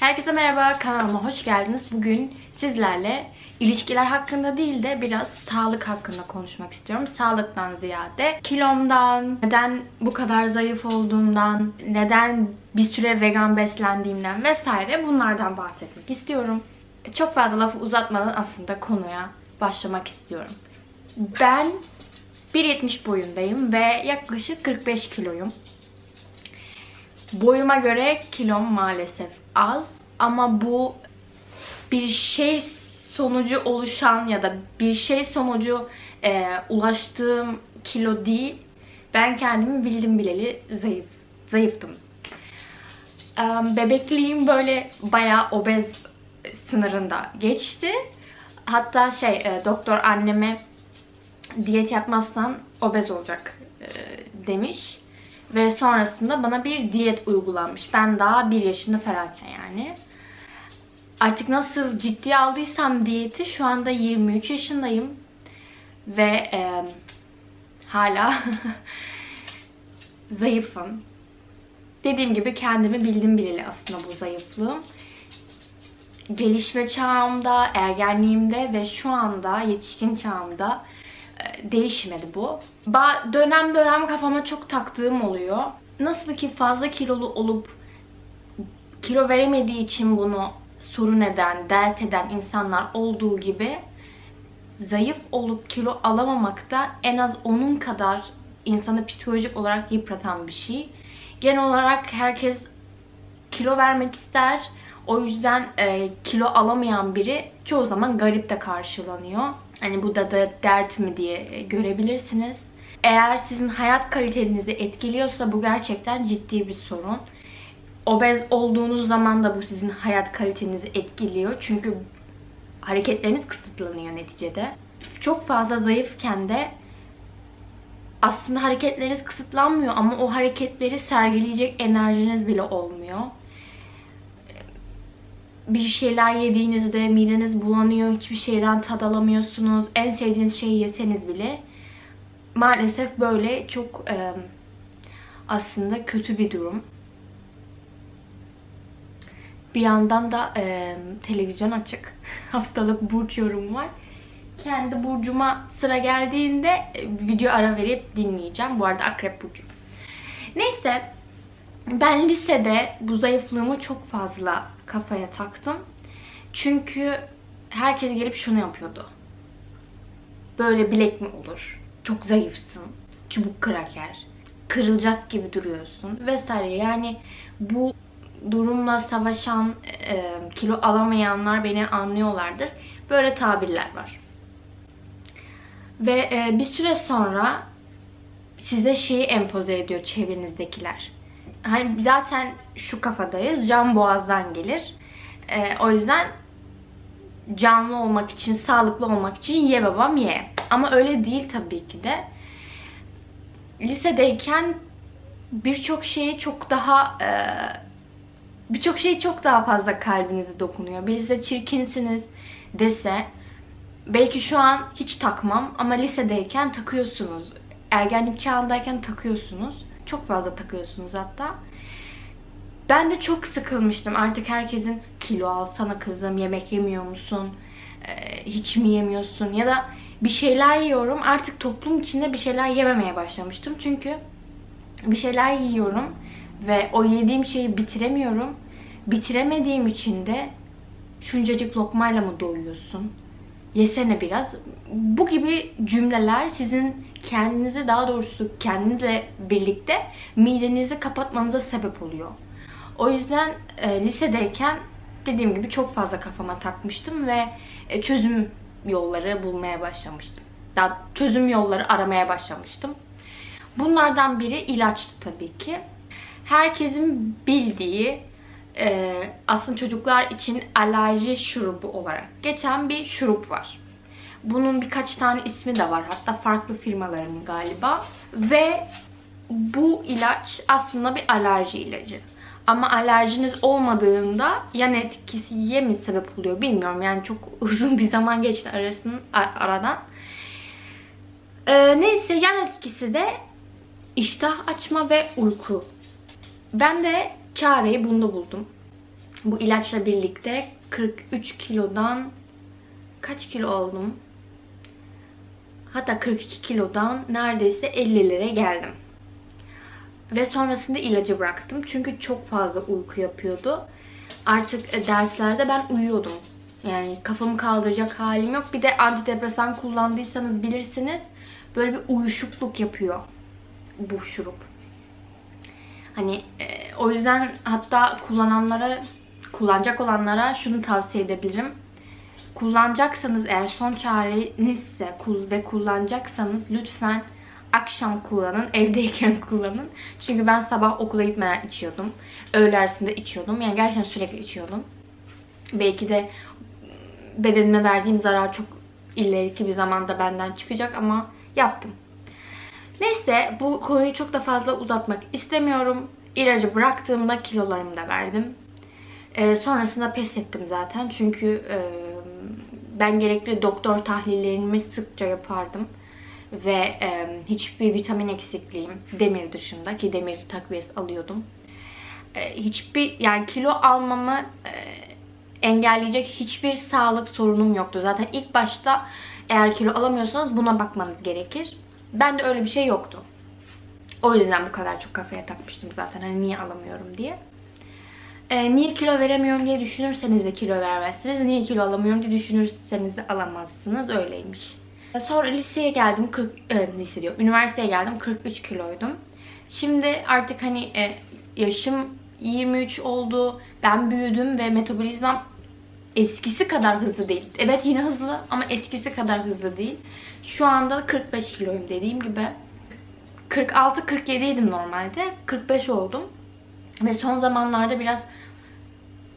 Herkese merhaba, kanalıma hoş geldiniz. Bugün sizlerle ilişkiler hakkında değil de biraz sağlık hakkında konuşmak istiyorum. Sağlıktan ziyade kilomdan, neden bu kadar zayıf olduğumdan, neden bir süre vegan beslendiğimden vesaire bunlardan bahsetmek istiyorum. Çok fazla lafı uzatmadan aslında konuya başlamak istiyorum. Ben 1.70 boyundayım ve yaklaşık 45 kiloyum. Boyuma göre kilom maalesef az ama bu bir şey sonucu oluşan ya da bir şey sonucu ulaştığım kilo değil. Ben kendimi bildim bileli zayıftım. Bebekliğim böyle bayağı obez sınırında geçti. Hatta doktor anneme diyet yapmazsan obez olacak demiş. Ve sonrasında bana bir diyet uygulanmış. Ben daha 1 yaşında falanken yani. Artık nasıl ciddiye aldıysam diyeti, şu anda 23 yaşındayım. Ve hala zayıfım. Dediğim gibi kendimi bildim bileli aslında bu zayıflığım. Gelişme çağımda, ergenliğimde ve şu anda yetişkin çağımda değişmedi bu. Dönem dönem kafama çok taktığım oluyor. Nasıl ki fazla kilolu olup kilo veremediği için bunu sorun eden, dert eden insanlar olduğu gibi zayıf olup kilo alamamak da en az onun kadar insanı psikolojik olarak yıpratan bir şey. Genel olarak herkes kilo vermek ister. O yüzden kilo alamayan biri çoğu zaman garip de karşılanıyor. Hani bu da dert mi diye görebilirsiniz. Eğer sizin hayat kalitenizi etkiliyorsa bu gerçekten ciddi bir sorun. Obez olduğunuz zaman da bu sizin hayat kalitenizi etkiliyor. Çünkü hareketleriniz kısıtlanıyor neticede. Çok fazla zayıfken de aslında hareketleriniz kısıtlanmıyor ama o hareketleri sergileyecek enerjiniz bile olmuyor. Bir şeyler yediğinizde mideniz bulanıyor, hiçbir şeyden tad alamıyorsunuz. En sevdiğiniz şeyi yeseniz bile maalesef böyle çok aslında kötü bir durum. Bir yandan da televizyon açık. Haftalık burç yorumum var. Kendi burcuma sıra geldiğinde video ara verip dinleyeceğim. Bu arada Akrep burcu. Neyse, ben lisede bu zayıflığımı çok fazla kafaya taktım. Çünkü herkes gelip şunu yapıyordu. Böyle bilek mi olur? Çok zayıfsın. Çubuk kraker. Kırılacak gibi duruyorsun. Vesaire. Yani bu durumla savaşan, kilo alamayanlar beni anlıyorlardır. Böyle tabirler var. Ve bir süre sonra size şeyi empoze ediyor çevrenizdekiler. Hani zaten şu kafadayız, can boğazdan gelir. O yüzden canlı olmak için, sağlıklı olmak için ye babam ye. Ama öyle değil tabii ki de. Lisedeyken birçok şey çok daha fazla kalbinize dokunuyor. Birisi çirkinsiniz dese belki şu an hiç takmam ama lisedeyken takıyorsunuz. Ergenlik çağındayken takıyorsunuz. Çok fazla takıyorsunuz hatta. Ben de çok sıkılmıştım. Artık herkesin kilo alsana kızım, yemek yemiyor musun, hiç mi yemiyorsun ya da bir şeyler yiyorum. Artık toplum içinde bir şeyler yememeye başlamıştım. Çünkü bir şeyler yiyorum ve o yediğim şeyi bitiremiyorum. Bitiremediğim için de şuncacık lokmayla mı doyuyorsun? Yesene biraz. Bu gibi cümleler sizin kendinizi, daha doğrusu kendinizle birlikte midenizi kapatmanıza sebep oluyor. O yüzden lisedeyken dediğim gibi çok fazla kafama takmıştım ve çözüm yolları bulmaya başlamıştım. Daha çözüm yolları aramaya başlamıştım. Bunlardan biri ilaçtı tabii ki. Herkesin bildiği, aslında çocuklar için alerji şurubu olarak geçen bir şurup var. Bunun birkaç tane ismi de var. Hatta farklı firmaların galiba. Ve bu ilaç aslında bir alerji ilacı. Ama alerjiniz olmadığında yan etkisiye mi sebep oluyor bilmiyorum. Yani çok uzun bir zaman geçti aradan. Neyse, yan etkisi de iştah açma ve uyku. Ben de çareyi bunda buldum. Bu ilaçla birlikte 43 kilodan kaç kilo oldum? Hatta 42 kilodan neredeyse 50'lere geldim. Ve sonrasında ilacı bıraktım. Çünkü çok fazla uyku yapıyordu. Artık derslerde ben uyuyordum. Yani kafamı kaldıracak halim yok. Bir de antidepresan kullandıysanız bilirsiniz. Böyle bir uyuşukluk yapıyor bu şurup. Hani o yüzden hatta kullanacak olanlara şunu tavsiye edebilirim. Kullanacaksanız eğer son çarenizse ve kullanacaksanız lütfen akşam kullanın, evdeyken kullanın. Çünkü ben sabah okula gitmeden içiyordum. Öğle arasında içiyordum. Yani gerçekten sürekli içiyordum. Belki de bedenime verdiğim zarar çok ileriki bir zamanda benden çıkacak ama yaptım. Neyse, bu konuyu çok da fazla uzatmak istemiyorum. İlacı bıraktığımda kilolarımı da verdim. Sonrasında pes ettim zaten. Çünkü ben gerekli doktor tahlillerimi sıkça yapardım. Ve hiçbir vitamin eksikliğim, demir dışında, ki demir takviyesi alıyordum. Hiçbir, yani kilo almamı engelleyecek hiçbir sağlık sorunum yoktu. Zaten ilk başta eğer kilo alamıyorsanız buna bakmanız gerekir. Ben de öyle bir şey yoktu. O yüzden bu kadar çok kafaya takmıştım zaten. Hani niye alamıyorum diye. Niye kilo veremiyorum diye düşünürseniz de kilo vermezsiniz. Niye kilo alamıyorum diye düşünürseniz de alamazsınız. Öyleymiş. Sonra liseye geldim. Üniversiteye geldim. 43 kiloydum. Şimdi artık hani yaşım 23 oldu. Ben büyüdüm ve metabolizmam eskisi kadar hızlı değil. Evet, yine hızlı ama eskisi kadar hızlı değil. Şu anda 45 kiloyum dediğim gibi. 46-47 idim normalde. 45 oldum. Ve son zamanlarda biraz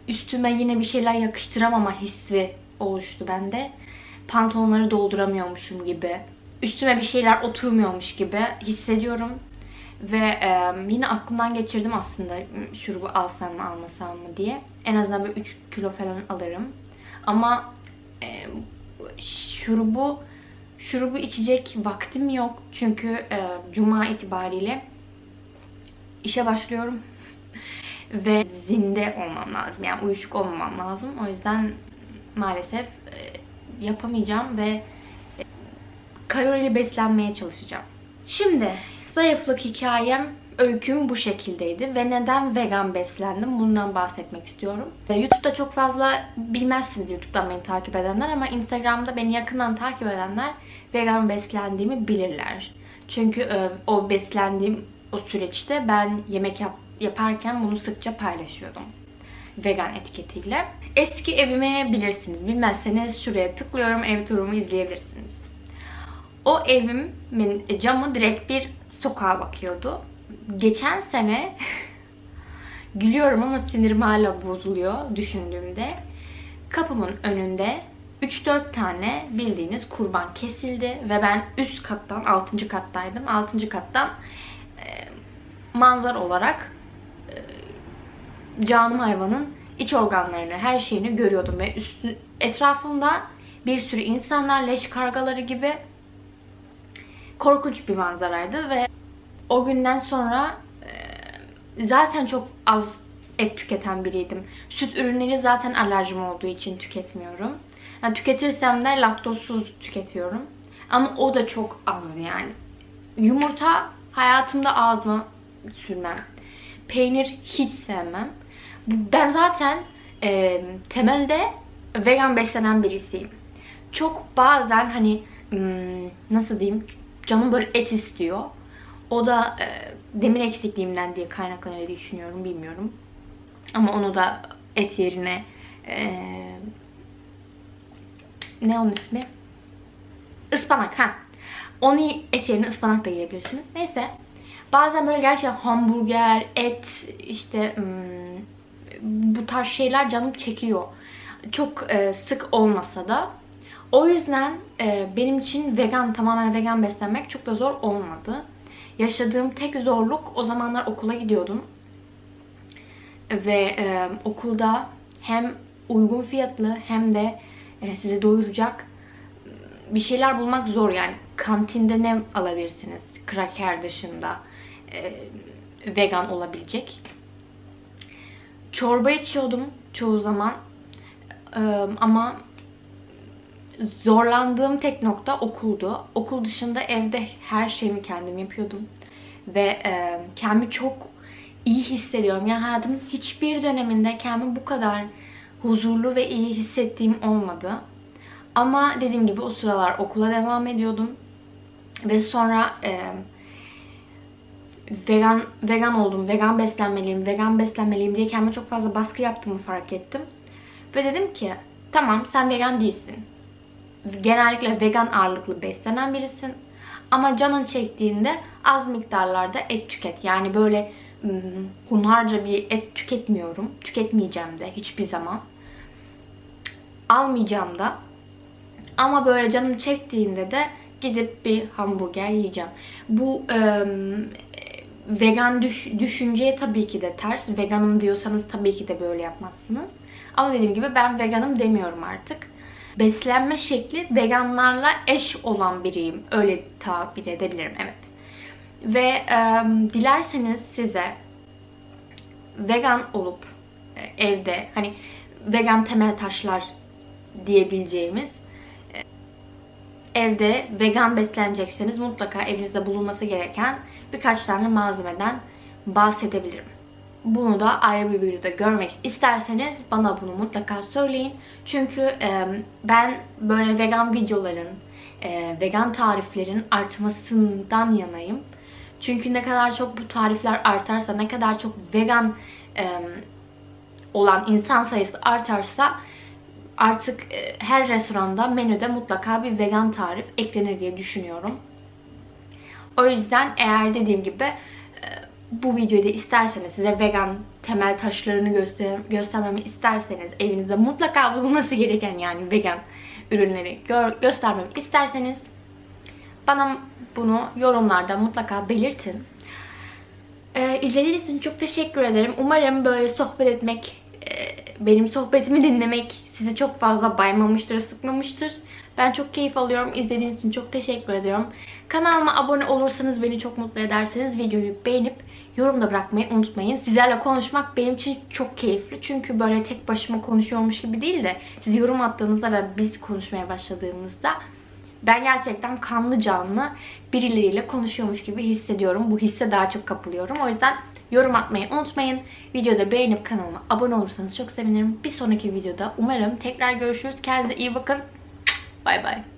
üstüme yine bir şeyler yakıştıramama hissi oluştu bende. Pantolonları dolduramıyormuşum gibi. Üstüme bir şeyler oturmuyormuş gibi hissediyorum. Ve yine aklımdan geçirdim aslında şurubu alsam mı almasam mı diye. En azından böyle 3 kilo falan alırım. Ama şurubu içecek vaktim yok. Çünkü cuma itibariyle işe başlıyorum. Ve zinde olmam lazım. Yani uyuşuk olmamam lazım. O yüzden maalesef yapamayacağım ve kalorili beslenmeye çalışacağım. Şimdi zayıflık hikayem, öyküm bu şekildeydi. Ve neden vegan beslendim? Bundan bahsetmek istiyorum. YouTube'da çok fazla bilmezsiniz, YouTube'dan beni takip edenler, ama Instagram'da beni yakından takip edenler vegan beslendiğimi bilirler. Çünkü o beslendiğim o süreçte ben yemek yaparken bunu sıkça paylaşıyordum. Vegan etiketiyle. Eski evimi bilirsiniz. Bilmezseniz şuraya tıklıyorum. Ev turumu izleyebilirsiniz. O evimin camı direkt bir sokağa bakıyordu. Geçen sene gülüyorum ama sinirim hala bozuluyor düşündüğümde. Kapımın önünde 3-4 tane bildiğiniz kurban kesildi ve ben üst kattan, 6. kattaydım. 6. kattan manzara olarak canlı hayvanın iç organlarını, her şeyini görüyordum ve etrafımda bir sürü insanlar, leş kargaları gibi korkunç bir manzaraydı ve o günden sonra zaten çok az et tüketen biriydim. Süt ürünleri zaten alerjim olduğu için tüketmiyorum. Yani tüketirsem de laktozsuz tüketiyorum. Ama o da çok az yani. Yumurta hayatımda ağzıma sürmem. Peynir hiç sevmem. Ben zaten temelde vegan beslenen birisiyim. Çok bazen hani nasıl diyeyim, canım böyle et istiyor. O da demir eksikliğimden diye kaynaklanıyor diye düşünüyorum, bilmiyorum. Ama onu da et yerine ne onun ismi? Ispanak, ha. Onu et yerine ıspanak da yiyebilirsiniz. Neyse. Bazen böyle gerçekten hamburger, et, işte bu tarz şeyler canım çekiyor. Çok sık olmasa da. O yüzden benim için vegan, tamamen vegan beslenmek çok da zor olmadı. Yaşadığım tek zorluk, o zamanlar okula gidiyordum. Ve okulda hem uygun fiyatlı hem de sizi doyuracak bir şeyler bulmak zor yani. Kantinde ne alabilirsiniz? Kraker dışında. vegan olabilecek. Çorba içiyordum çoğu zaman. Ama zorlandığım tek nokta okuldu. Okul dışında evde her şeyimi kendim yapıyordum. Ve kendimi çok iyi hissediyorum. Yani hayatımın hiçbir döneminde kendimi bu kadar huzurlu ve iyi hissettiğim olmadı. Ama dediğim gibi o sıralar okula devam ediyordum. Ve sonra vegan oldum, vegan beslenmeliyim diye kendime çok fazla baskı yaptığımı fark ettim. Ve dedim ki tamam, sen vegan değilsin. Genellikle vegan ağırlıklı beslenen birisin. Ama canın çektiğinde az miktarlarda et tüket. Yani böyle hunharca bir et tüketmiyorum. Tüketmeyeceğim de hiçbir zaman. Almayacağım da. Ama böyle canım çektiğinde de gidip bir hamburger yiyeceğim. Bu vegan düşünceye tabii ki de ters. Veganım diyorsanız tabii ki de böyle yapmazsınız. Ama dediğim gibi ben veganım demiyorum artık. Beslenme şekli veganlarla eş olan biriyim. Öyle tabir edebilirim, evet. Ve dilerseniz size vegan olup evde, hani vegan temel taşlar diyebileceğimiz, evde vegan beslenecekseniz mutlaka evinizde bulunması gereken birkaç tane malzemeden bahsedebilirim. Bunu da ayrı bir videoda görmek isterseniz bana bunu mutlaka söyleyin. Çünkü ben böyle vegan videoların, vegan tariflerin artmasından yanayım. Çünkü ne kadar çok bu tarifler artarsa, ne kadar çok vegan olan insan sayısı artarsa artık her restoranda menüde mutlaka bir vegan tarif eklenir diye düşünüyorum. O yüzden eğer dediğim gibi bu videoda isterseniz size vegan temel taşlarını göstermemi isterseniz, evinizde mutlaka bulunması gereken yani vegan ürünleri göstermemi isterseniz bana bunu yorumlarda mutlaka belirtin. İzlediğiniz için çok teşekkür ederim. Umarım böyle sohbet etmek, benim sohbetimi dinlemek sizi çok fazla baymamıştır, sıkmamıştır. Ben çok keyif alıyorum. İzlediğiniz için çok teşekkür ediyorum. Kanalıma abone olursanız beni çok mutlu ederseniz, videoyu beğenip yorumda bırakmayı unutmayın. Sizlerle konuşmak benim için çok keyifli. Çünkü böyle tek başıma konuşuyormuş gibi değil de siz yorum attığınızda ve biz konuşmaya başladığımızda ben gerçekten kanlı canlı birileriyle konuşuyormuş gibi hissediyorum. Bu hisse daha çok kapılıyorum. O yüzden yorum atmayı unutmayın. Videoda beğenip kanalıma abone olursanız çok sevinirim. Bir sonraki videoda umarım tekrar görüşürüz. Kendinize iyi bakın. Bay bay.